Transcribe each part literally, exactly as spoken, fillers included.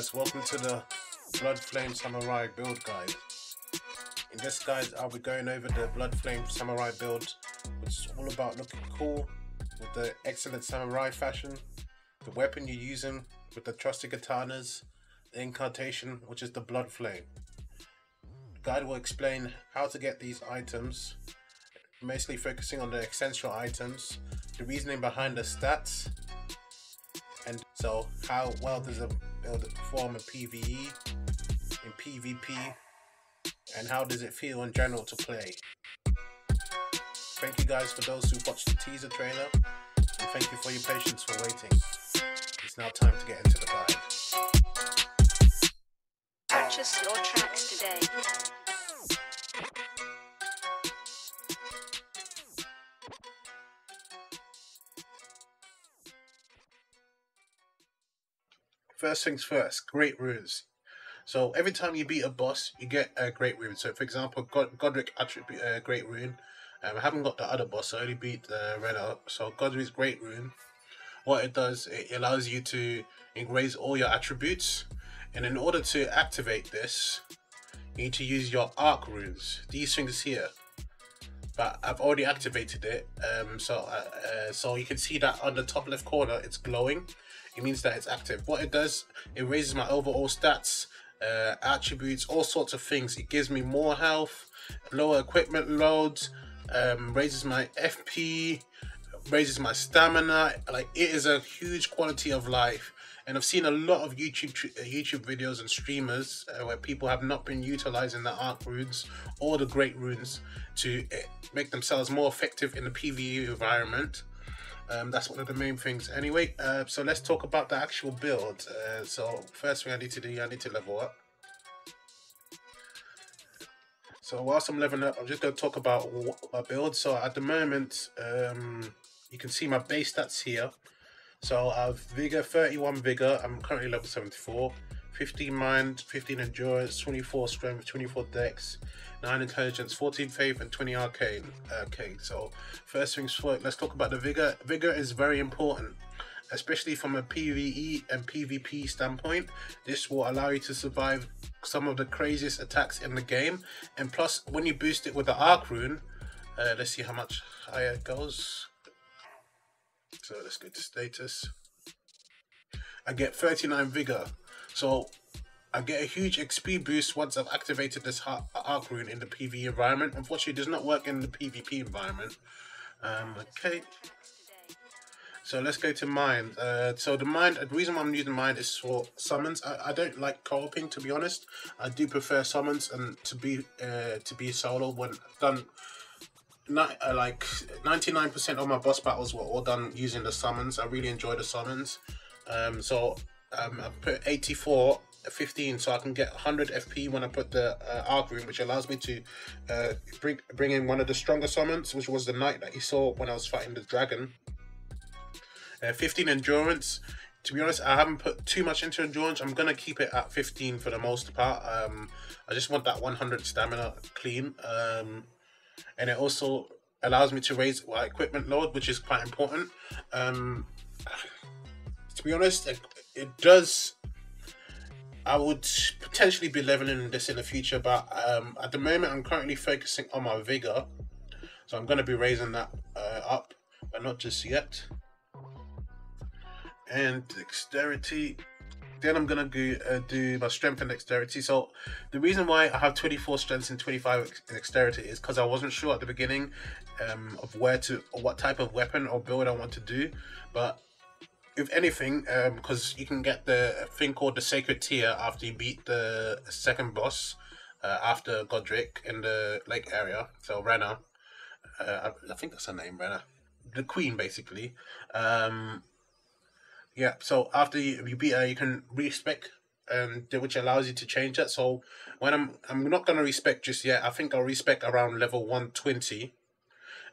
guys, welcome to the Bloodflame Samurai build guide. In this guide I'll be going over the Bloodflame Samurai build, which is all about looking cool with the excellent samurai fashion, the weapon you're using with the trusted katanas, the incantation which is the Bloodflame. The guide will explain how to get these items, mostly focusing on the essential items, the reasoning behind the stats, and so how well does a build perform in PvE, in PvP, and how does it feel in general to play. Thank you guys for those who watched the teaser trailer, and thank you for your patience for waiting. It's now time to get into the guide. Purchase your tracks today. First things first, great runes. So every time you beat a boss, you get a great rune. So for example, God Godrick attribute a uh, great rune. Um, I haven't got the other boss, so I only beat the uh, Rennala. So Godrick's great rune, what it does, it allows you to engrave all your attributes. And in order to activate this, you need to use your arc runes. These things here. But I've already activated it. Um, so uh, uh, so you can see that on the top left corner, it's glowing. It means that it's active. What it does, it raises my overall stats, uh, attributes, all sorts of things. It gives me more health, lower equipment loads, um, raises my F P, raises my stamina. Like, it is a huge quality of life. And I've seen a lot of YouTube YouTube videos and streamers uh, where people have not been utilizing the arc runes or the great runes to uh, make themselves more effective in the PvE environment. Um, that's one of the main things. Anyway, uh, so let's talk about the actual build. Uh, so first thing I need to do, I need to level up. So whilst I'm leveling up, I'm just going to talk about my build. So at the moment, um, you can see my base stats here. So I have Vigor, thirty-one Vigor, I'm currently level seventy-four, fifteen Mind, fifteen Endurance, twenty-four Strength, twenty-four Dex, nine Intelligence, fourteen Faith, and twenty Arcane. Okay, so first things first, let's talk about the Vigor. Vigor is very important, especially from a PvE and PvP standpoint. This will allow you to survive some of the craziest attacks in the game. And plus, when you boost it with the Arc Rune, uh, let's see how much higher it goes. So let's go to status. I get thirty-nine Vigor, so I get a huge X P boost once I've activated this arc rune in the PvE environment. Unfortunately, it does not work in the PvP environment. Um, okay, so let's go to Mind. Uh, so the Mind, the reason why I'm using Mind is for summons. I, I don't like co-oping, to be honest. I do prefer summons and to be uh, to be solo when done. Not, uh, like ninety-nine percent of my boss battles were all done using the summons. I really enjoy the summons. Um, so um, I put eighty-four, fifteen, so I can get one hundred F P when I put the uh, arc rune, which allows me to uh, bring, bring in one of the stronger summons, which was the knight that you saw when I was fighting the dragon. Uh, fifteen endurance. To be honest, I haven't put too much into endurance. I'm going to keep it at fifteen for the most part. Um, I just want that one hundred stamina clean. Um, And it also allows me to raise my equipment load, which is quite important. Um, to be honest, it, it does. I would potentially be leveling this in the future, but um, at the moment I'm currently focusing on my Vigor. So I'm going to be raising that uh, up, but not just yet. And Dexterity. Then I'm going to go, uh, do my Strength and Dexterity. So the reason why I have twenty-four Strengths and twenty-five Dexterity is because I wasn't sure at the beginning um, of where to, or what type of weapon or build I want to do. But if anything, because um, you can get the thing called the Sacred Tear after you beat the second boss uh, after Godrick in the lake area. So Renna, uh, I think that's her name, Renna, the Queen basically. Um, Yeah, so after you, you beat her, you can respec, um, which allows you to change that. So when I'm, I'm not gonna respec just yet. I think I'll respec around level one twenty,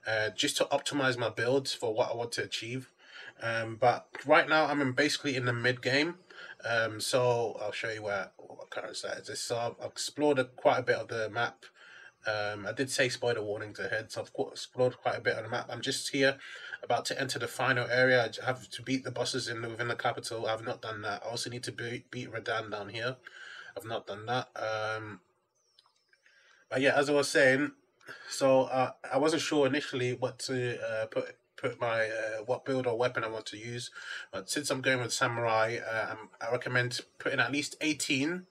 uh, just to optimize my builds for what I want to achieve. Um, but right now I'm in basically in the mid game. Um, so I'll show you where what current status is. So I've explored a, quite a bit of the map. Um, I did say spoiler warnings ahead, so I've explored quite a bit on the map. I'm just here, about to enter the final area. I have to beat the bosses in within the capital. I've not done that. I also need to be beat Radan down here. I've not done that. Um, but yeah, as I was saying, so uh, I wasn't sure initially what to uh, put put my uh, what build or weapon I want to use. But since I'm going with samurai, uh, I'm, I recommend putting at least eighteen.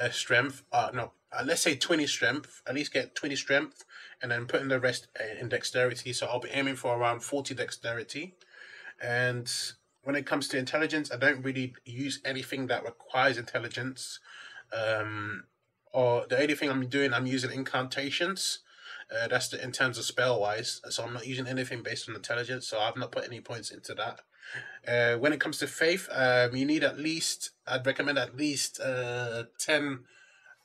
Uh, strength, uh, no, uh, let's say twenty strength, at least get twenty strength, and then putting the rest in dexterity. So I'll be aiming for around forty dexterity. And when it comes to intelligence, I don't really use anything that requires intelligence. Um, or the only thing I'm doing, I'm using incantations. Uh, that's the, in terms of spell wise. So I'm not using anything based on intelligence. So I've not put any points into that. Uh, when it comes to faith, um, you need at least, I'd recommend at least uh, ten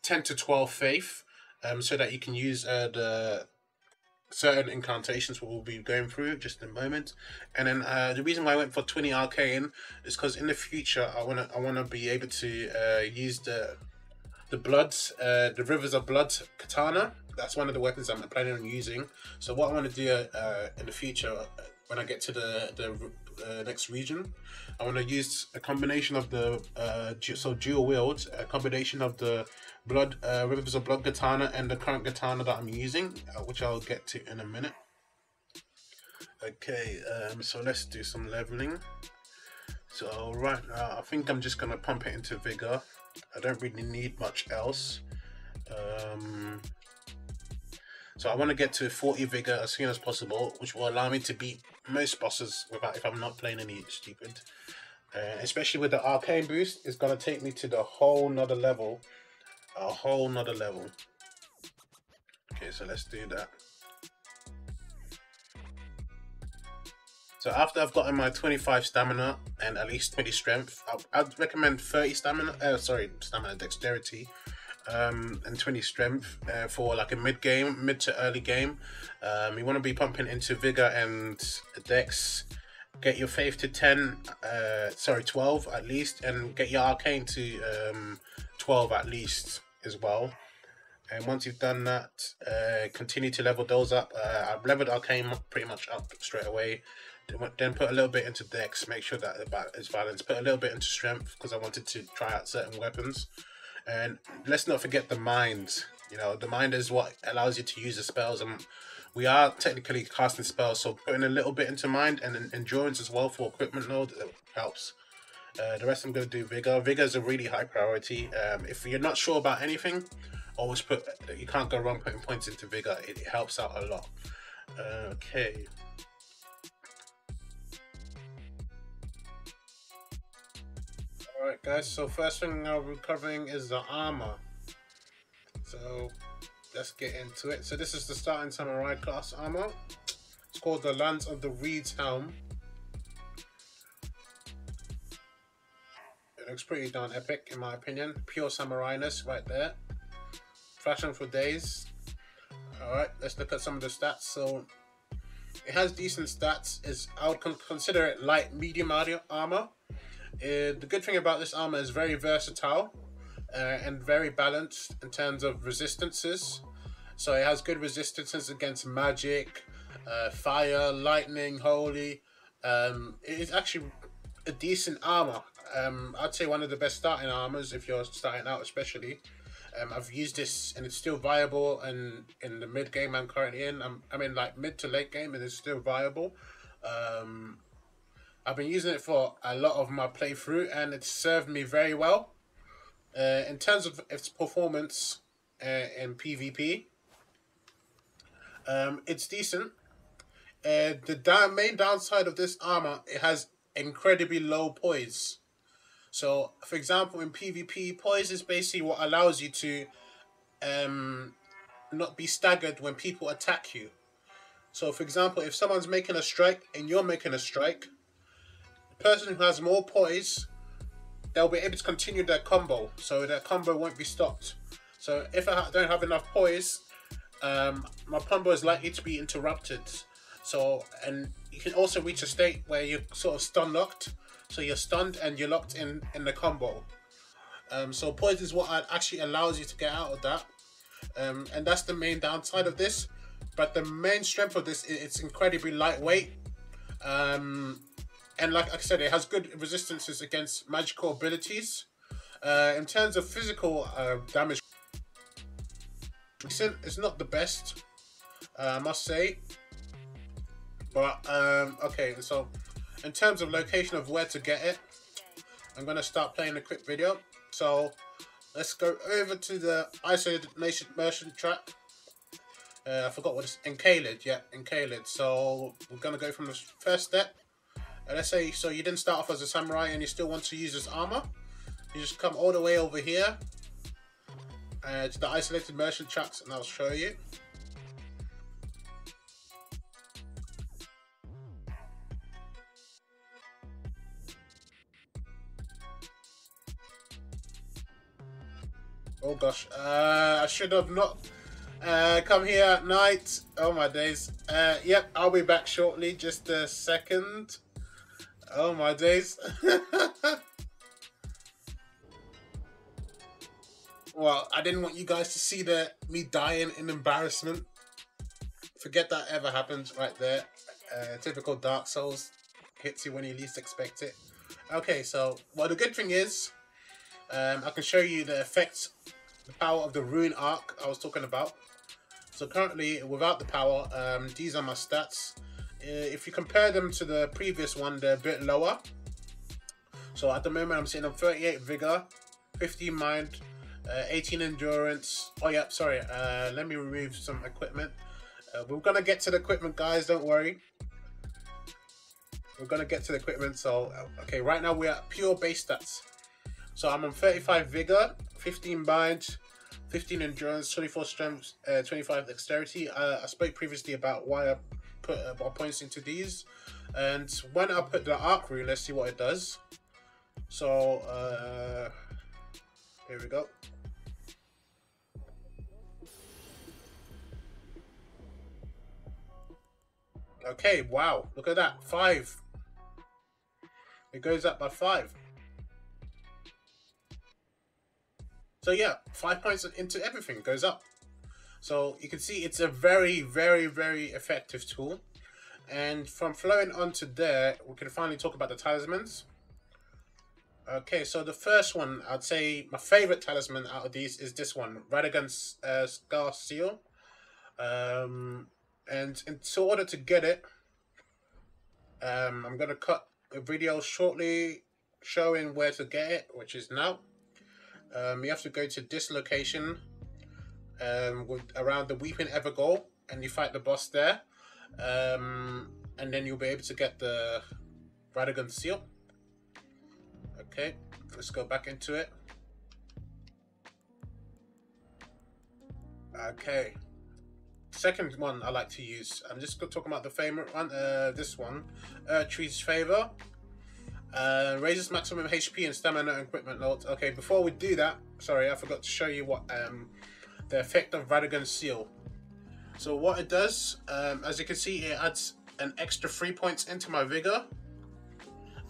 to twelve faith, um, so that you can use uh, the certain incantations we'll be going through just in a moment. And then uh, the reason why I went for twenty arcane is because in the future I want to I want to be able to uh, use the the bloods, uh, the Rivers of Blood Katana. That's one of the weapons I'm planning on using. So what I want to do uh, in the future, when I get to the, the Uh, next region, I want to use a combination of the uh, so dual wield, a combination of the blood uh, Rivers of Blood Katana and the current katana that I'm using, uh, which I'll get to in a minute. Okay, um, so let's do some leveling. So right now I think I'm just gonna pump it into vigor. I don't really need much else. Um, So I want to get to forty vigor as soon as possible, which will allow me to beat most bosses without, if I'm not playing any stupid. Uh, especially with the arcane boost, it's going to take me to the whole nother level. A whole nother level. Okay, so let's do that. So after I've gotten my twenty-five stamina and at least twenty strength, I'd recommend thirty stamina, uh, sorry, stamina dexterity. Um, and twenty strength uh, for like a mid game, mid to early game. Um, you want to be pumping into vigor and dex. Get your faith to ten, uh, sorry, twelve at least, and get your arcane to um, twelve at least as well. And once you've done that, uh, continue to level those up. Uh, I've leveled arcane pretty much up straight away. Then put a little bit into dex, make sure that it's balanced. Put a little bit into strength because I wanted to try out certain weapons. And let's not forget the mind. You know, the mind is what allows you to use the spells, and we are technically casting spells, so putting a little bit into mind and endurance as well for equipment load helps. Uh, the rest I'm going to do vigor. Vigor is a really high priority. Um, if you're not sure about anything, always put. You can't go wrong putting points into vigor. It, it helps out a lot. Uh, okay. Alright guys, so first thing I'm covering is the armor. So let's get into it. So this is the starting samurai class armor. It's called the Lands of the Reeds Helm. It looks pretty darn epic in my opinion. Pure samurai-ness right there. Flashing for days. Alright, let's look at some of the stats. So it has decent stats. It's, I would consider it light medium armor. Uh, the good thing about this armor is very versatile uh, and very balanced in terms of resistances. So it has good resistances against magic, uh, fire, lightning, holy. Um, it is actually a decent armor. Um, I'd say one of the best starting armors if you're starting out especially. Um, I've used this and it's still viable, and in the mid game I'm currently in. I'm, I'm in like mid to late game and it's still viable. Um, I've been using it for a lot of my playthrough and it's served me very well. Uh, in terms of its performance uh, in PvP, um, it's decent. Uh, the down main downside of this armor, it has incredibly low poise. So, for example, in PvP, poise is basically what allows you to um, not be staggered when people attack you. So, for example, if someone's making a strike and you're making a strike, person who has more poise, they'll be able to continue their combo, so their combo won't be stopped. So if I don't have enough poise, um, my combo is likely to be interrupted. So, and you can also reach a state where you're sort of stun locked, so you're stunned and you're locked in in the combo. Um, so poise is what actually allows you to get out of that. um, and that's the main downside of this. But the main strength of this is it's incredibly lightweight, um, and like I said, it has good resistances against magical abilities. Uh, in terms of physical uh, damage, it's not the best, uh, I must say. But um, okay, so in terms of location of where to get it, I'm gonna start playing a quick video. So let's go over to the Isolated Nation Merchant track. Uh, I forgot what it's Encailid, yeah, Encailid. So we're gonna go from the first step. And let's say so you didn't start off as a samurai and you still want to use this armor. You just come all the way over here uh, to the Isolated Merchant tracks, and I'll show you. Oh gosh, uh, I should have not uh, come here at night. Oh my days. Uh, yep, I'll be back shortly. Just a second. Oh my days. Well, I didn't want you guys to see the me dying in embarrassment. Forget that ever happened right there. Uh, typical Dark Souls, hits you when you least expect it. Okay, so well, the good thing is, Um, I can show you the effects, the power of the rune arc I was talking about. So currently, without the power, um, these are my stats. Uh, if you compare them to the previous one, they're a bit lower. So at the moment, I'm sitting on thirty-eight vigor, fifteen mind, uh, eighteen endurance. Oh yeah, sorry. Uh, let me remove some equipment. Uh, we're gonna get to the equipment, guys. Don't worry. We're gonna get to the equipment. So okay, right now we're at pure base stats. So I'm on thirty-five vigor, fifteen bind, fifteen endurance, twenty-four strength, uh, twenty-five dexterity. Uh, I spoke previously about why I put uh, my points into these. And when I put the arc rune, let's see what it does. So uh, here we go. Okay, wow, look at that, five. It goes up by five. So yeah, five points into everything goes up. So you can see it's a very, very, very effective tool. And from flowing onto there, we can finally talk about the talismans. Okay, so the first one, I'd say my favorite talisman out of these is this one, Radagon's uh, Soreseal. Um, and in order to get it, um, I'm gonna cut a video shortly showing where to get it, which is now. Um, you have to go to this location um, with, around the Weeping Evergoal, and you fight the boss there, um, and then you'll be able to get the Radagon's Soreseal. Okay, let's go back into it. Okay, second one I like to use. I'm just talking about the favorite one. Uh, this one, Erdtree's Favor. Uh, raises maximum H P and stamina and equipment loads. Okay, before we do that, sorry, I forgot to show you what um, the effect of Radagon's Soreseal. So what it does, um, as you can see, it adds an extra three points into my vigor.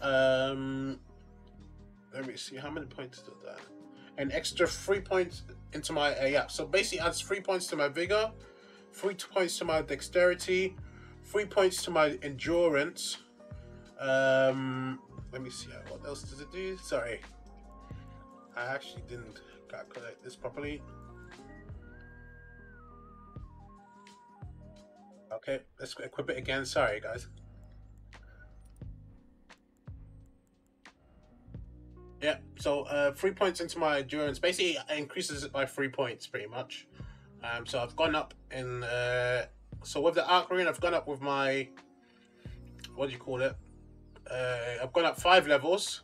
Um, let me see how many points did that. An extra three points into my uh, yeah. So basically, adds three points to my vigor, three points to my dexterity, three points to my endurance. Um, Let me see, what else does it do? Sorry, I actually didn't calculate this properly. Okay, let's equip it again. Sorry, guys. Yeah, so uh, three points into my endurance. Basically, it increases it by three points, pretty much. Um, so I've gone up in... Uh, so with the arc rune, I've gone up with my... What do you call it? Uh, I've gone up five levels,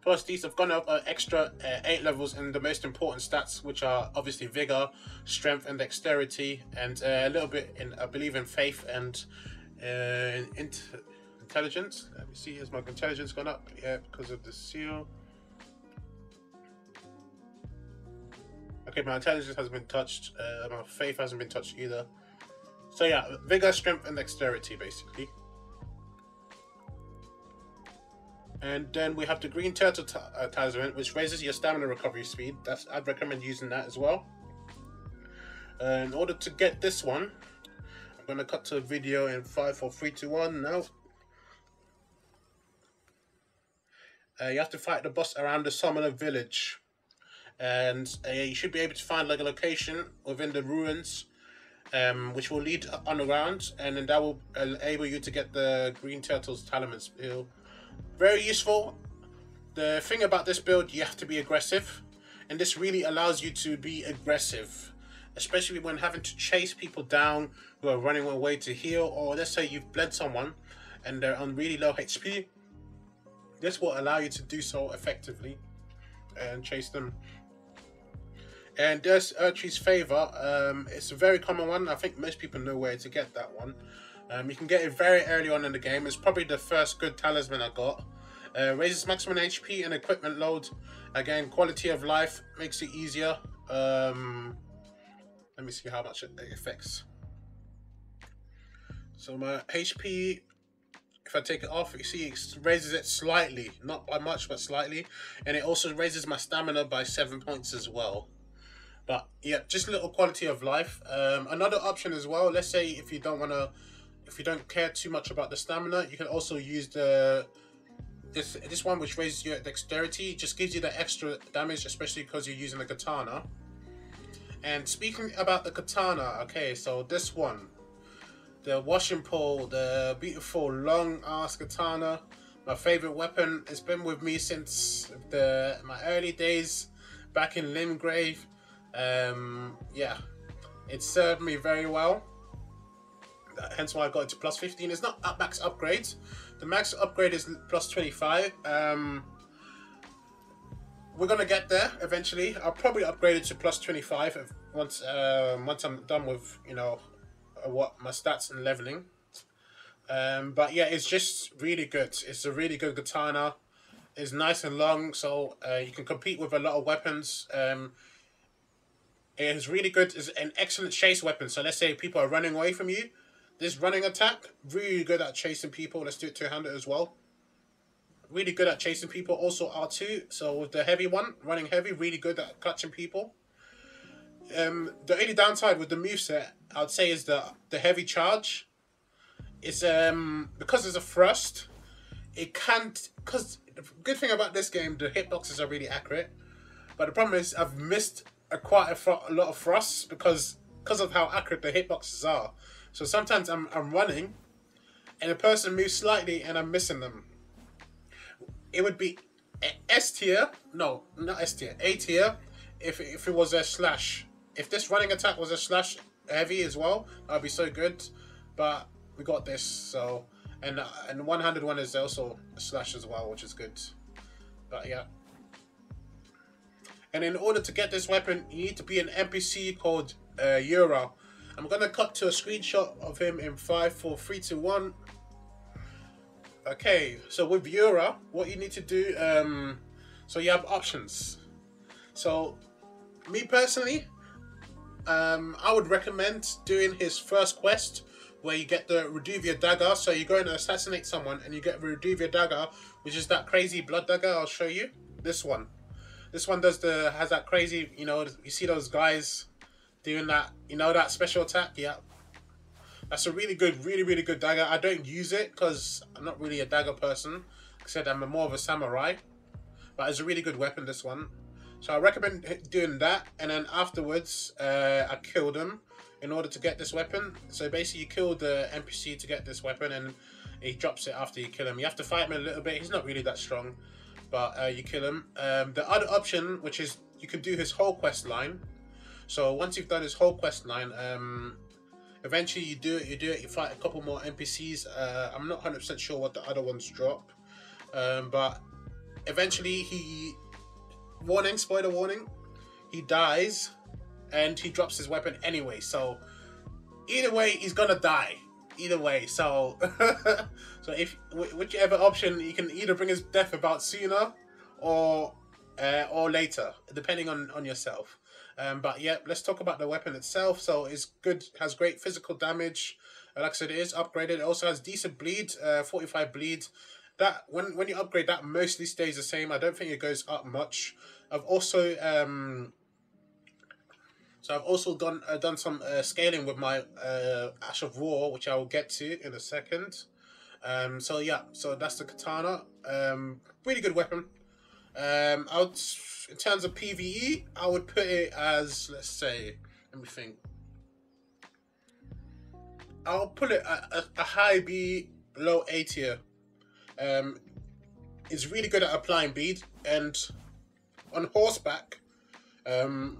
plus these I've gone up an extra uh, eight levels in the most important stats, which are obviously vigor, strength and dexterity, and uh, a little bit in, I believe, in faith and uh, in int intelligence. Let me see, has my intelligence gone up? Yeah, because of the seal. Okay, my intelligence hasn't been touched, uh, my faith hasn't been touched either. So yeah, vigor, strength and dexterity basically. And then we have the Green Turtle Talisman, which raises your stamina recovery speed. That's, I'd recommend using that as well. Uh, in order to get this one, I'm gonna cut to a video in five, four, three, two, one now. Uh, you have to fight the boss around the summoner village, and uh, you should be able to find like a location within the ruins, um, which will lead underground, and then that will enable you to get the Green Turtle's Talisman build. Very useful. The thing about this build, you have to be aggressive, and this really allows you to be aggressive, especially when having to chase people down who are running away to heal, or let's say you've bled someone and they're on really low H P. This will allow you to do so effectively and chase them. And there's Erdtree's Favor. Um, it's a very common one. I think most people know where to get that one. Um, you can get it very early on in the game. It's probably the first good talisman I got. Uh, raises maximum H P and equipment load. Again, quality of life makes it easier. Um, let me see how much it affects. So my H P, if I take it off, you see it raises it slightly, not by much, but slightly. And it also raises my stamina by seven points as well. But yeah, just a little quality of life. Um, another option as well, let's say if you don't want to, if you don't care too much about the stamina, you can also use the this this one, which raises your dexterity. It just gives you the extra damage, especially because you're using the katana. And speaking about the katana, okay, so this one, the Washing Pole, the beautiful long ass katana, my favorite weapon. It's been with me since the my early days back in Limgrave. Um, yeah, it served me very well. Hence why I got it to plus fifteen. It's not max upgrades. The max upgrade is plus twenty-five. Um, we're gonna get there eventually. I'll probably upgrade it to plus twenty-five if, once um, once I'm done with, you know, what my stats and leveling. Um, but yeah, it's just really good. It's a really good katana. It's nice and long, so uh, you can compete with a lot of weapons. Um, it's really good. It's an excellent chase weapon. So let's say people are running away from you. This running attack, really good at chasing people. Let's do it two-handed as well. Really good at chasing people. Also R two, so with the heavy one, running heavy, really good at clutching people. Um, the only downside with the moveset, I'd say, is the the heavy charge. It's um because it's a thrust, it can't. Because the good thing about this game, the hitboxes are really accurate, but the problem is I've missed a quite a, a lot of thrusts because because of how accurate the hitboxes are. So sometimes I'm I'm running, and a person moves slightly, and I'm missing them. It would be S tier, no, not S tier, A tier. If, if it was a slash, if this running attack was a slash heavy as well, that'd be so good. But we got this, so and and one-handed one is also a slash as well, which is good. But yeah. And in order to get this weapon, you need to be an N P C called uh, Yura. I'm gonna cut to a screenshot of him in five, four, three, two, one. Okay, so with Yura, what you need to do, um, so you have options. So. Me personally, um, I would recommend doing his first quest where you get the Reduvia Dagger. So you go and assassinate someone and you get Reduvia Dagger, which is that crazy blood dagger I'll show you. This one. This one does the has that crazy, you know, you see those guys doing that, you know, that special attack? Yeah. That's a really good, really, really good dagger. I don't use it because I'm not really a dagger person. Except I'm more of a samurai. But it's a really good weapon, this one. So I recommend doing that, and then afterwards uh, I killed him in order to get this weapon. So basically you kill the N P C to get this weapon and he drops it after you kill him. You have to fight him a little bit, he's not really that strong, but uh, you kill him. Um, the other option, which is you can do his whole quest line. So once you've done his whole quest line, um, eventually you do it, you do it, you fight a couple more N P Cs. Uh, I'm not one hundred percent sure what the other ones drop, um, but eventually he... warning, spoiler warning, he dies and he drops his weapon anyway, so either way he's gonna die either way, so so if whichever option, you can either bring his death about sooner or uh, or later, depending on on yourself. Um but yeah, let's talk about the weapon itself. So it's good, has great physical damage, like I said, it is upgraded. It also has decent bleed, uh forty-five bleed. That when, when you upgrade that, mostly stays the same. I don't think it goes up much. I've also um, So I've also gone uh, done some uh, scaling with my uh, Ash of War, which I will get to in a second. Um, so yeah, so that's the katana. Um, really good weapon. Um, I would, in terms of PvE, I would put it as, let's say, let me think. I'll put it at a, a high B, low A tier. Um, it's really good at applying bleed, and on horseback, um,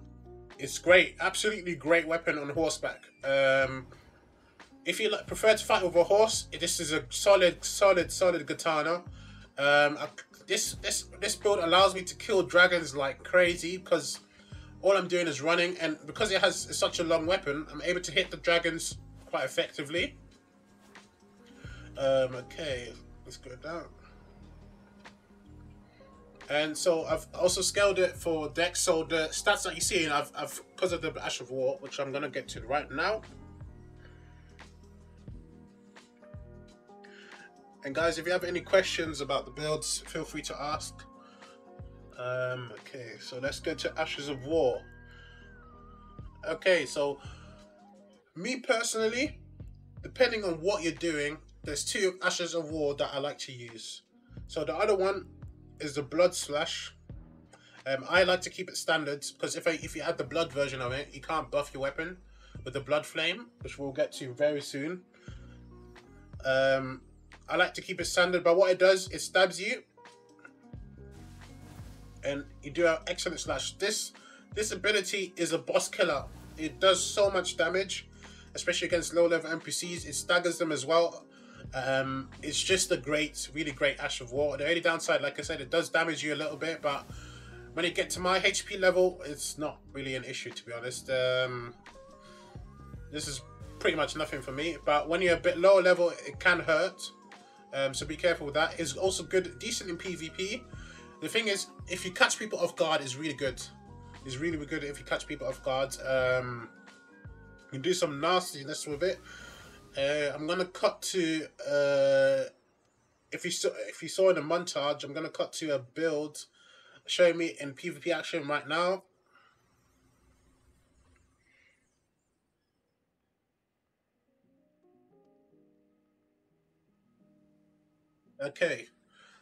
it's great. Absolutely great weapon on horseback. Um, if you like, prefer to fight with a horse, this is a solid, solid, solid katana. Um, I, this this this build allows me to kill dragons like crazy because all I'm doing is running, and because it has such a long weapon, I'm able to hit the dragons quite effectively. Um, okay, let's go down. And so I've also scaled it for Dex. So the stats that you see, and I've, I've because of the Ash of War, which I'm gonna get to right now. And guys, if you have any questions about the builds, feel free to ask. Um, okay, so let's go to Ashes of War. Okay, so me personally, depending on what you're doing, there's two Ashes of War that I like to use. So the other one is the Blood Slash. Um, I like to keep it standard because if I, if you add the blood version of it, you can't buff your weapon with the Blood Flame, which we'll get to very soon. Um, I like to keep it standard, but what it does, it stabs you, and you do an excellent slash. This this ability is a boss killer. It does so much damage, especially against low-level N P Cs. It staggers them as well. Um, it's just a great, really great Ash of War. The only downside, like I said, it does damage you a little bit, but when you get to my H P level, it's not really an issue, to be honest. Um, this is pretty much nothing for me, but when you're a bit lower level, it can hurt. Um, so be careful with that. It's also good, decent in PvP. The thing is, if you catch people off guard, it's really good. It's really good if you catch people off guard. Um, you can do some nastiness with it. Uh, I'm gonna cut to uh, if you saw if you saw in the montage, I'm gonna cut to a build showing me in PvP action right now. Okay,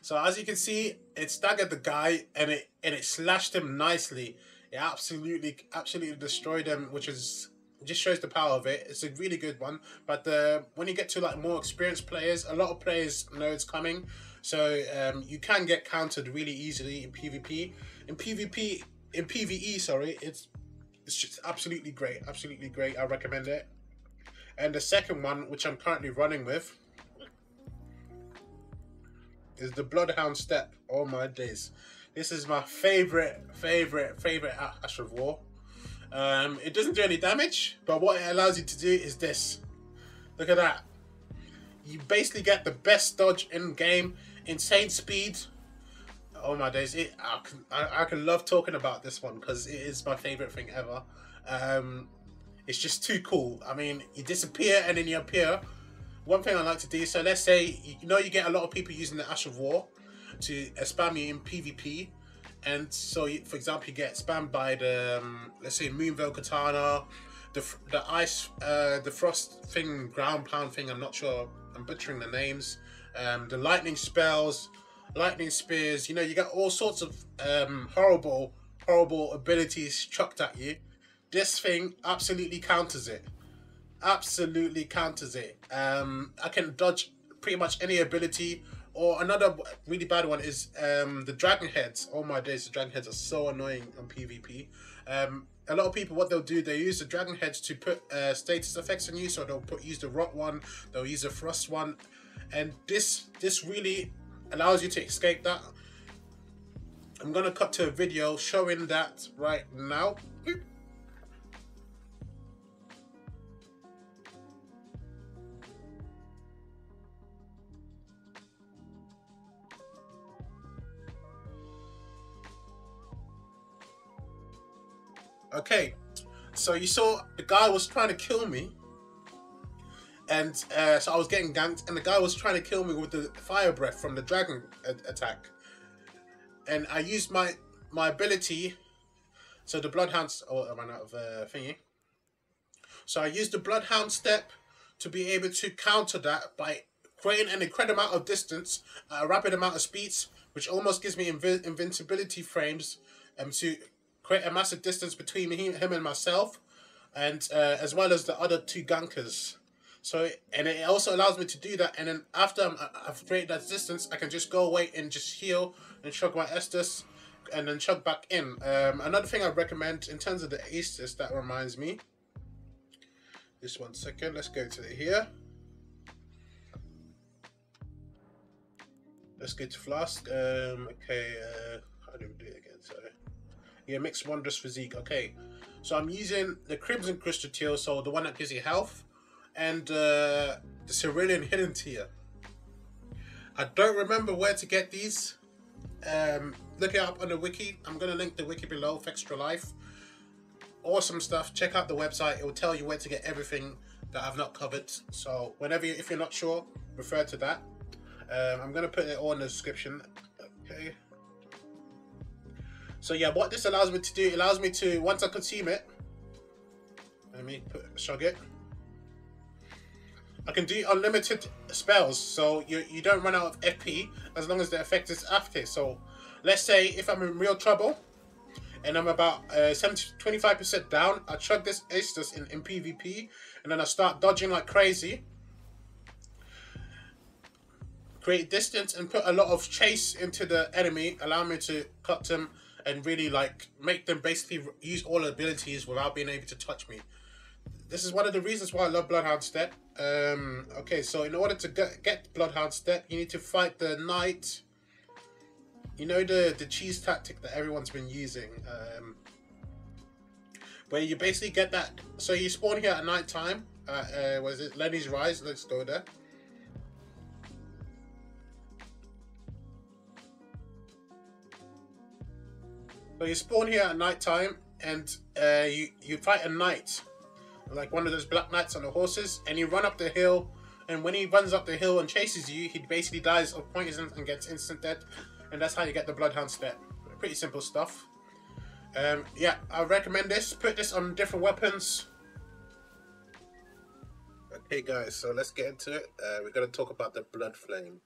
so as you can see, it staggered the guy and it and it slashed him nicely. It absolutely absolutely destroyed him, which is. It just shows the power of it. It's a really good one, but the, when you get to like more experienced players, a lot of players know it's coming, so um, you can get countered really easily in PvP. In PvP, in PvE, sorry, it's it's just absolutely great, absolutely great. I recommend it. And the second one, which I'm currently running with, is the Bloodhound Step. Oh my days, this is my favorite, favorite, favorite Ash of War. Um, it doesn't do any damage, but what it allows you to do is this. Look at that. You basically get the best dodge in game, insane speed. Oh my days, it, I, can, I, I can love talking about this one because it is my favorite thing ever. Um, it's just too cool. I mean, you disappear and then you appear. One thing I like to do, so let's say, you know, you get a lot of people using the Ash of War to spam you in PvP. And so, you, for example, you get spammed by the, um, let's say, Moonveil Katana, the the ice, uh, the frost thing, ground pound thing. I'm not sure. I'm butchering the names. Um, the lightning spells, lightning spears. You know, you get all sorts of um, horrible, horrible abilities chucked at you. This thing absolutely counters it. Absolutely counters it. Um, I can dodge pretty much any ability. Or another really bad one is um, the dragon heads. Oh my days, the dragon heads are so annoying on PvP. Um, a lot of people, what they'll do, they use the dragon heads to put uh, status effects on you. So they'll put, use the rot one, they'll use the frost one. And this, this really allows you to escape that. I'm gonna cut to a video showing that right now. Boop. Okay, so you saw the guy was trying to kill me, and uh, so I was getting ganked, and the guy was trying to kill me with the fire breath from the dragon attack, and I used my my ability So the Bloodhounds... Oh, I ran out of uh, thingy. So I used the Bloodhound Step to be able to counter that by creating an incredible amount of distance, a rapid amount of speeds, which almost gives me inv invincibility frames um, to create a massive distance between him, him and myself, and uh, as well as the other two gankers. So, and it also allows me to do that, and then after I'm, I've created that distance, I can just go away and just heal and chug my Estus and then chug back in. Um, another thing I recommend in terms of the Aestus, that reminds me, just one second, let's go to here. Let's go to Flask. Um, okay, uh, how do we do it again? Sorry. Yeah, Mixed Wondrous Physique. Okay, so I'm using the Crimson Crystal Tear, so the one that gives you health, and uh, the Cerulean Hidden Tear. I don't remember where to get these. Um, look it up on the wiki. I'm going to link the wiki below for Extra Life. Awesome stuff. Check out the website. It will tell you where to get everything that I've not covered. So whenever you, if you're not sure, refer to that. Um, I'm going to put it all in the description. Okay. So yeah, what this allows me to do, it allows me to, once I consume it, let me put, chug it. I can do unlimited spells, so you, you don't run out of F P as long as the effect is active. So let's say if I'm in real trouble and I'm about uh, twenty-five percent down, I chug this Aestus in, in PvP, and then I start dodging like crazy. Create distance and put a lot of chase into the enemy, allowing me to cut them and really like make them basically use all abilities without being able to touch me. This is one of the reasons why I love Bloodhound Step. Um, okay, so in order to get, get Bloodhound Step, you need to fight the knight. You know the, the cheese tactic that everyone's been using, um, where you basically get that. So you spawn here at night time. Uh, uh, was it Lenne's Rise? Let's go there. So you spawn here at night time, and uh, you, you fight a knight, like one of those black knights on the horses, and you run up the hill, and when he runs up the hill and chases you, he basically dies of poison and gets instant dead, and that's how you get the Bloodhound Step. Pretty simple stuff. Um, yeah, I recommend this. Put this on different weapons. Okay guys, so let's get into it. Uh, we're going to talk about the Bloodflame,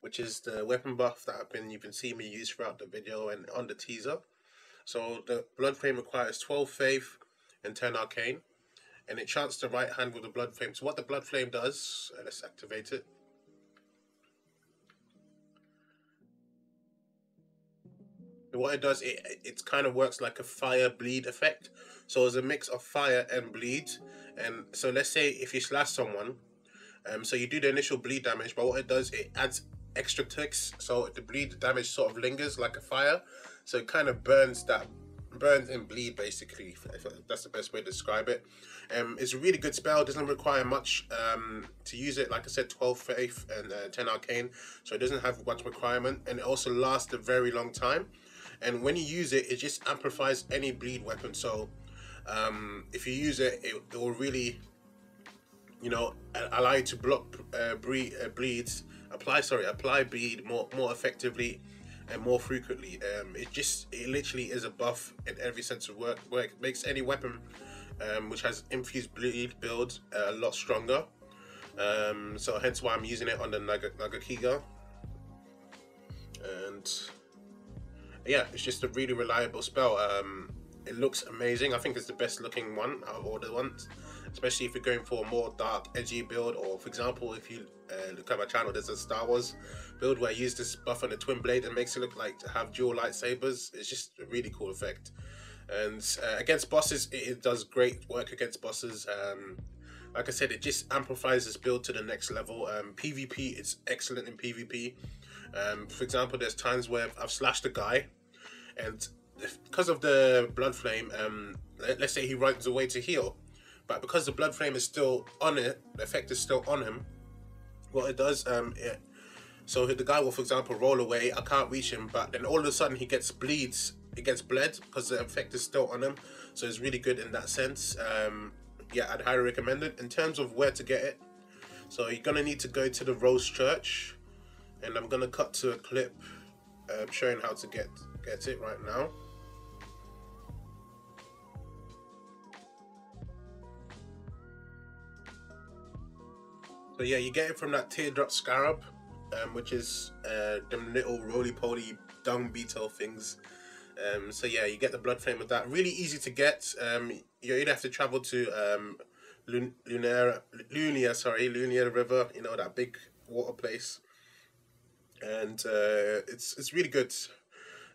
which is the weapon buff that I've been, you've been seeing me use throughout the video and on the teaser. So the Bloodflame requires twelve Faith and ten Arcane, and it chants the right hand with the Bloodflame. So what the Bloodflame does, uh, let's activate it. And what it does, it, it kind of works like a fire bleed effect. So it's a mix of fire and bleed. And so let's say if you slash someone, um, so you do the initial bleed damage, but what it does, it adds extra ticks, so the bleed damage sort of lingers like a fire, so it kind of burns that burns and bleed basically, if that's the best way to describe it. Um it's a really good spell, doesn't require much um to use it. Like I said, twelve Faith and uh, ten Arcane, so it doesn't have much requirement, and it also lasts a very long time, and when you use it, it just amplifies any bleed weapon. So um if you use it, it, it will really, you know, allow you to block uh, bleed, uh, bleeds apply sorry apply bleed more more effectively and more frequently. Um it just it literally is a buff in every sense of work where it makes any weapon um which has infused bleed build uh, a lot stronger. Um so hence why I'm using it on the Nagakiba, and yeah, it's just a really reliable spell. Um it looks amazing. I think it's the best looking one out of all the ones, especially if you're going for a more dark, edgy build, or for example, if you uh, look at my channel, there's a Star Wars build where I use this buff on the twin blade and makes it look like to have dual lightsabers. It's just a really cool effect. And uh, against bosses, it, it does great work against bosses. Um, like I said, it just amplifies this build to the next level. Um, PvP, it's excellent in PvP. Um, for example, there's times where I've slashed a guy, and because of the Bloodflame, um, let's say he runs away to heal, but because the Bloodflame is still on it, the effect is still on him, what it does, um, it, so the guy will, for example, roll away, I can't reach him, but then all of a sudden he gets bleeds, it gets bled, because the effect is still on him, so it's really good in that sense. Um, yeah, I'd highly recommend it. In terms of where to get it, so you're going to need to go to the Rose Church, and I'm going to cut to a clip uh, showing how to get, get it right now. But yeah, you get it from that teardrop scarab, um, which is uh, them little roly-poly dung beetle things. Um, so yeah, you get the Bloodflame with that. Really easy to get. Um, you either have to travel to um, Lun Lunera, Lunia, sorry, Lunia River. You know, that big water place, and uh, it's it's really good.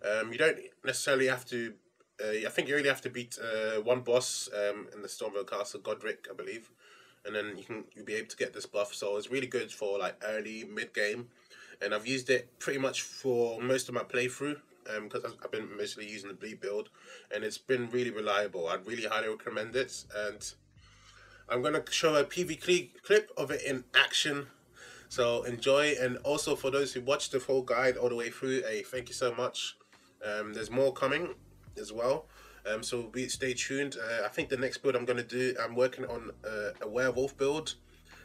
Um, you don't necessarily have to. Uh, I think you only have to beat uh, one boss um, in the Stormveil Castle, Godrick, I believe, and then you can you'll be able to get this buff. So it's really good for like early mid game, and I've used it pretty much for most of my playthrough. Because um, I've been mostly using the bleed build, and it's been really reliable. I'd really highly recommend it, and I'm going to show a P V C clip of it in action, so enjoy. And also for those who watched the whole guide all the way through, hey, thank you so much. Um, there's more coming as well, um, so be, stay tuned. Uh, I think the next build I'm going to do, I'm working on uh, a werewolf build,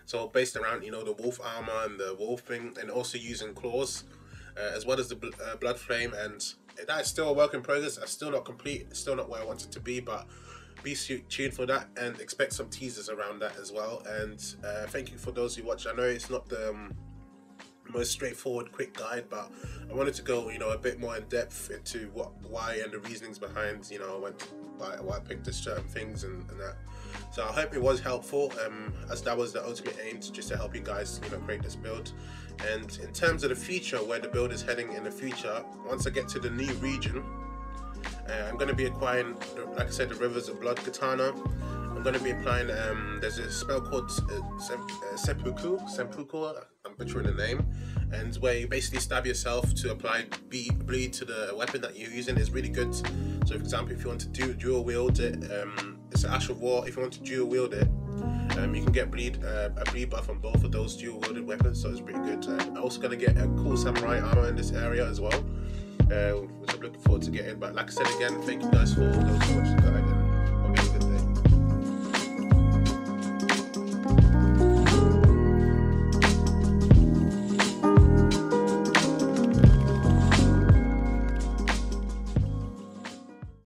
so based around, you know, the wolf armor and the wolf thing, and also using claws. Uh, as well as the bl uh, blood flame, and that's still a work in progress. It's still not complete, it's still not where I want it to be, but be tuned for that and expect some teasers around that as well. And uh, thank you for those who watch. I know it's not the um, most straightforward quick guide, but I wanted to go, you know, a bit more in depth into what, why, and the reasonings behind, you know, I went why, why I picked the certain things and, and that. So I hope it was helpful, um, as that was the ultimate aim, to just to help you guys, you know, create this build. And in terms of the future, where the build is heading in the future, once I get to the new region, uh, I'm going to be acquiring, like I said, the Rivers of Blood Katana. I'm going to be applying, um, there's a spell called uh, Sep uh, Seppuku, Seppuku, I'm butchering the name, and where you basically stab yourself to apply bleed to the weapon that you're using. Is really good. So for example, if you want to do dual wield it, um, it's an Ash of War, if you want to dual wield it, um, you can get bleed, uh, a bleed buff on both of those dual wielded weapons, so it's pretty good. Uh, I'm also going to get a cool samurai armor in this area as well, uh, which I'm looking forward to getting. But like I said again, thank you guys for all those who watched the guide.